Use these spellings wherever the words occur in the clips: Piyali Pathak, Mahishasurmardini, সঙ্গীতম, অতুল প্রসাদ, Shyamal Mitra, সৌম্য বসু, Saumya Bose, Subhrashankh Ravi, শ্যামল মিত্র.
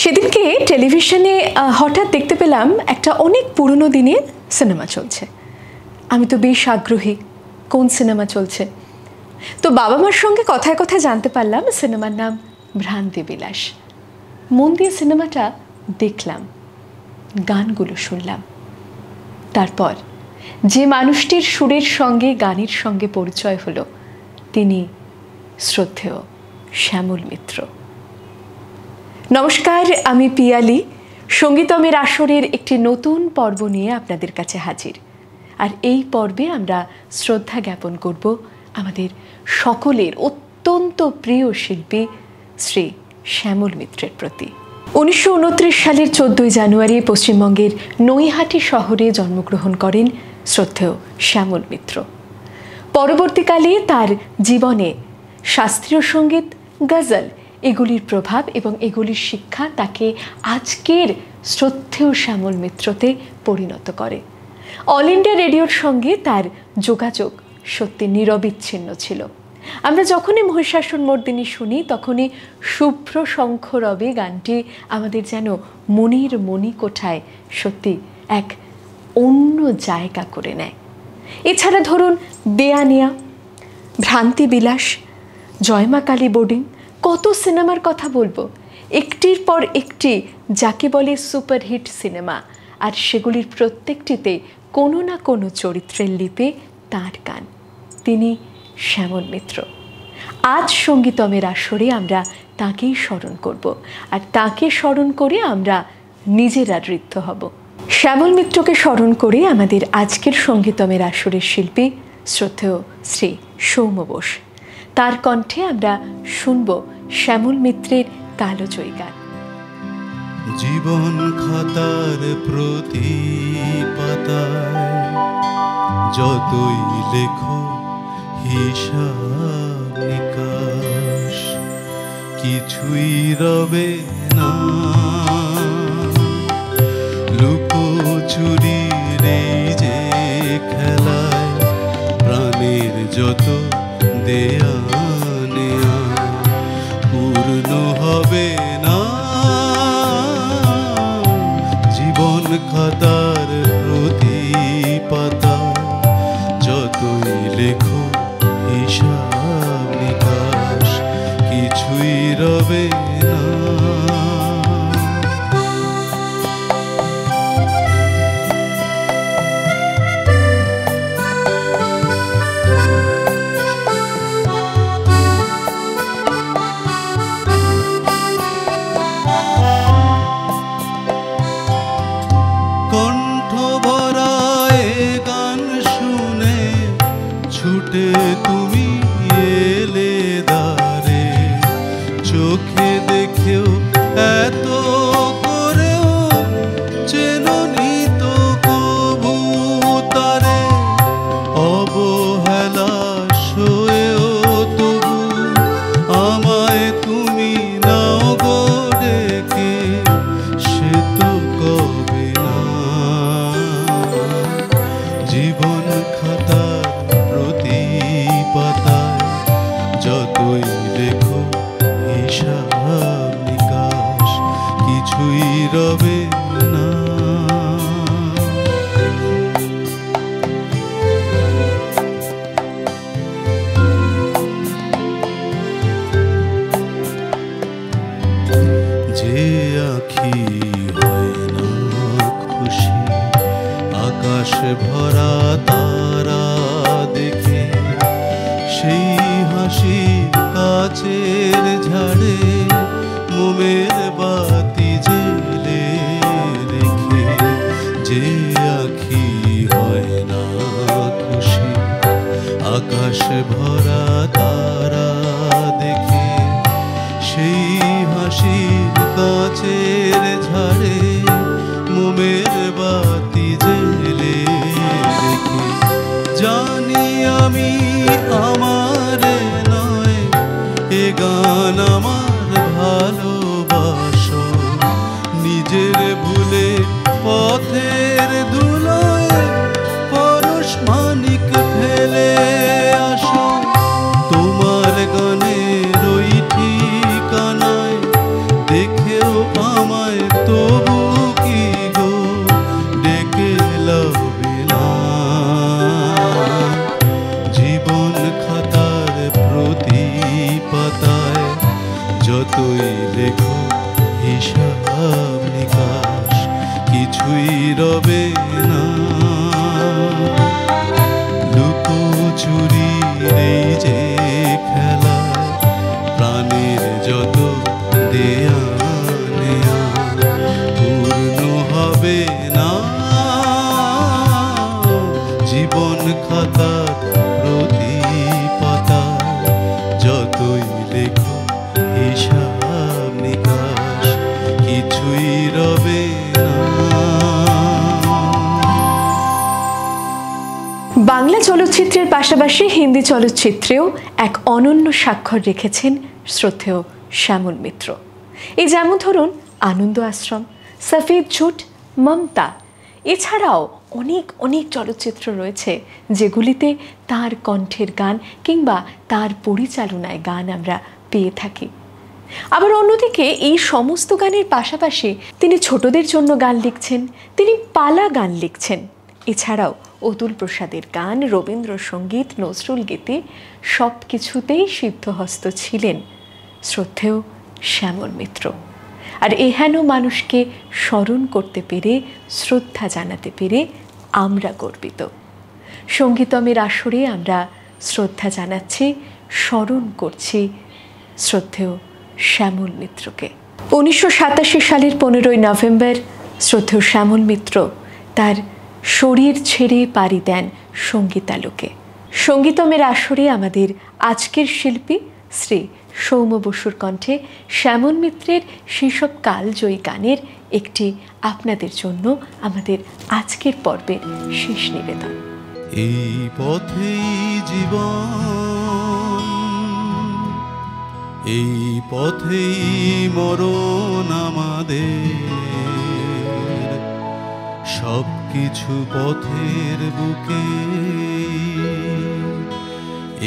सेदिन के टेलिभिशने हठात् देखते पेलाम एक अनेक पुरानो दिनेर सिनेमा चलछे। आमी तो बेश आग्रही कोन सिनेमा चलछे, तो बाबा मार संगे कथाय कथाय जानते पारलाम सिनेमार नाम भ्रांति बिलास। मन दिए सिनेमाटा देखलाम, गानगुलो शुनलाम, तारपर जे मानुष्टिर सुरेर संगे गानेर संगे परिचय हलो तिनि श्रद्धेय श्यामल मित्र। नमस्कार, आमी पियाली, संगीतमेर आसरेर एक नतून पर्व निये आपनादेर काछे हाजिर। और एई पर्वे आमरा श्रद्धा ज्ञापन करब आमादेर सकलेर अत्यंत प्रिय शिल्पी श्री श्यामल मित्रेर प्रति। 1929 सालेर 14 जानुआरी पश्चिमबंगेर नईहाटी शहरे जन्मग्रहण करें श्रद्धेय श्यामल मित्र। परवर्तीकाले तार जीवने शास्त्रीय संगीत, गजल एगुलिर प्रभाव एवं एगुलिर शिक्षा ताके आजकेर श्रद्धेय श्यामल मित्रते परिणत करे। अल इंडिया रेडियोर संगे तार जोगाजोग सत्य निरबिच्छिन्न छिल। आमरा जखनी महिषासुरमर्दिनी शुनी तखनी शुभ्रशंख रवि गानटी आमादेर जेन मनेर मणिकोठाय सत्यि एक अन्य जायगा करे नेय। एछाड़ा धरुन देयानिया, भ्रांति बिलास, जयमा काली बोर्डिंग, कत सिनेमार कथा बोलबो, एकटिर पर एकटी जाके बोले सुपारहिट सिनेमा। और सेगुलिर प्रत्येकटिते कोनो ना कोनो चरित्रेर लिपे तार गान। तिनि श्यामल मित्र। आज संगीतमेर आसरे आमरा ताकेई स्मरण करब और ताके स्मरण करे आमरा निजेरा ऋद्ध हब। श्यामल मित्रके स्मरण करे आमादेर आजकेर संगीतमेर आसरेर शिल्पी श्रद्धेय श्री सौम्य बोस। तार कण्ठे आमरा शुनब श्यामल मित्रेर तालजयी गान। जीवन खातार प्रति पाताय जतई लेखो हिसाब निकाश किछुई रबे ना। लुकोचुरिर এই যে খেলায় প্রাণের যত দেয়া নেয়া পূর্ণ হবে না। জীবন খাতার প্রতি পাতা যতই লেখো হিসাব নিকাশ কিছুই রবে না। गान आमार भालोबाशो আমায় তবু কি গো ডেকে লবে না জীবন খাতার প্রতি পাতায় যতই লেখো হিসাব নিকাশ কিছুই রবে না লুকোচুরি এই যে খেলা প্রাণের যত দেয়া খাতার প্রতি পাতা যতই লেখো হিসাব নিকাশ কিছুই রবে না। বাংলা চলচ্চিত্রের পাশাপাশি হিন্দি চলচ্চিত্রেও এক অনন্য স্বাক্ষর রেখেছেন শ্রদ্ধেয় শ্যামল মিত্র। এই যেমন ধরুন আনন্দ আশ্রম, সফেদ ঝুট, মমতা, এছাড়াও অনেক অনেক চলচ্চিত্র রয়েছে যেগুলিতে তার কণ্ঠের গান কিংবা তার পরিচালনায় গান আমরা পেয়ে থাকি। আবার অন্যদিকে এই সমস্ত গানের পাশাপাশি তিনি ছোটদের জন্য গান লিখছেন, তিনি পালা গান লিখছেন। এছাড়াও অতুল প্রসাদের গান, রবীন্দ্র সঙ্গীত, নজরুল গীতি সব কিছুতেই সিদ্ধহস্ত ছিলেন শ্রদ্ধেয় শ্যামল মিত্র। আর এহেন মানুষকে স্মরণ করতে পেরে, শ্রদ্ধা জানাতে পেরে আমরা গর্বিত। সঙ্গীতমের আসরে আমরা শ্রদ্ধা জানাচ্ছি, স্মরণ করছি শ্রদ্ধেয় শ্যামল মিত্রকে। 1987 সালের 15ই নভেম্বর শ্রদ্ধেয় শ্যামল মিত্র তার শরীর ছেড়ে পাড়ি দেন সঙ্গীতালোকে। সঙ্গীতমের আসরে আমাদের আজকের শিল্পী শ্রী সৌম্য বসুর কণ্ঠে শ্যামল মিত্রের সেসব কালজয়ী গানের একটি আপনাদের জন্য আমাদের আজকের পর্বের শেষ নিবেদন। এই পথেই জীবন, এই পথেই মরণ আমাদের, সব কিছু পথের বুকে,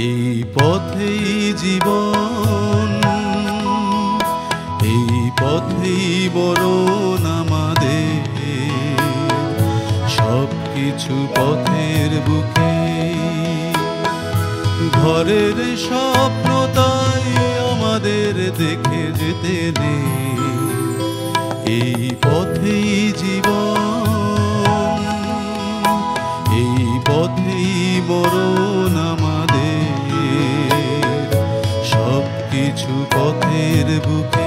এই পথেই জীবন, এই পথেই বরণ আমাদের, সব কিছু পথের বুকে, ঘরের স্বপ্ন তাই আমাদের দেখে যেতে নেই, এই পথেই জীবন, এই পথেই বরণ আমাদের, সব কিছু পথের বুকে।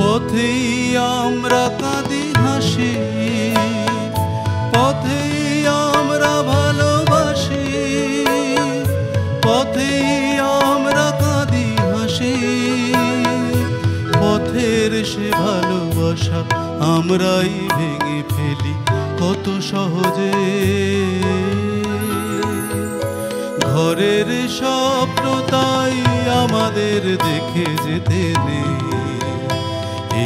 পথেই আমরা কাঁদি হাসি, পথেই আমরা ভালোবাসি, পথেই আমরা কাঁদি হাসি, পথের সে ভালোবাসা আমরাই ভেঙে ফেলি কত সহজে, ঘরের স্বপ্ন তাই আমাদের দেখে যেতে নেই,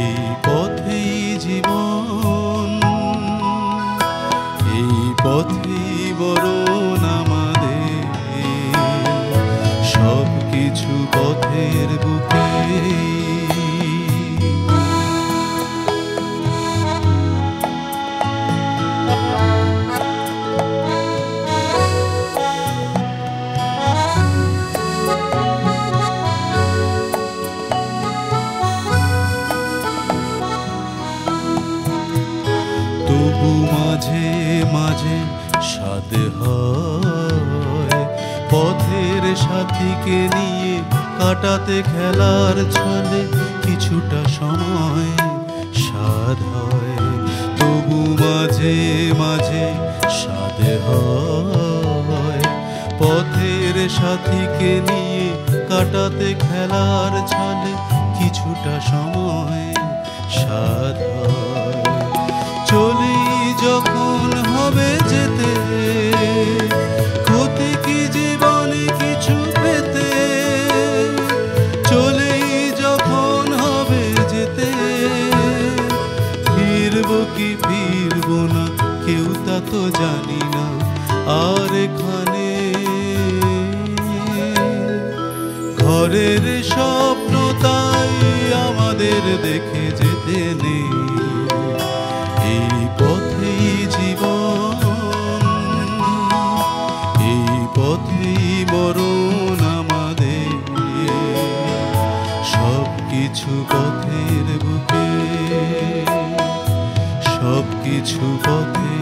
এই পথেই জীবন, এই পথেই বরণ আমাদের, সব কিছু পথের বুকে। মাঝে সাথ হয় পথের সাথীকে নিয়ে কাটাতে খেলার ছলে কিছুটা সময় সাধ হয়, তবু মাঝে মাঝে সাথ হয় পথের সাথীকে নিয়ে কাটাতে খেলার ছলে কিছুটা সময় সাধ হয়, চলি যখন হবে যেতে, ক্ষতি কি জীবনে কিছু পেতে, চলেই যখন হবে যেতে, तो जानी ना और खाने ঘরের স্বপ্ন তাই আমাদের দেখে যেতে নেই এই পথেই জীবন এই পথেই মরণ আমাদের সব কিছু পথের বুকে সব কিছু পথে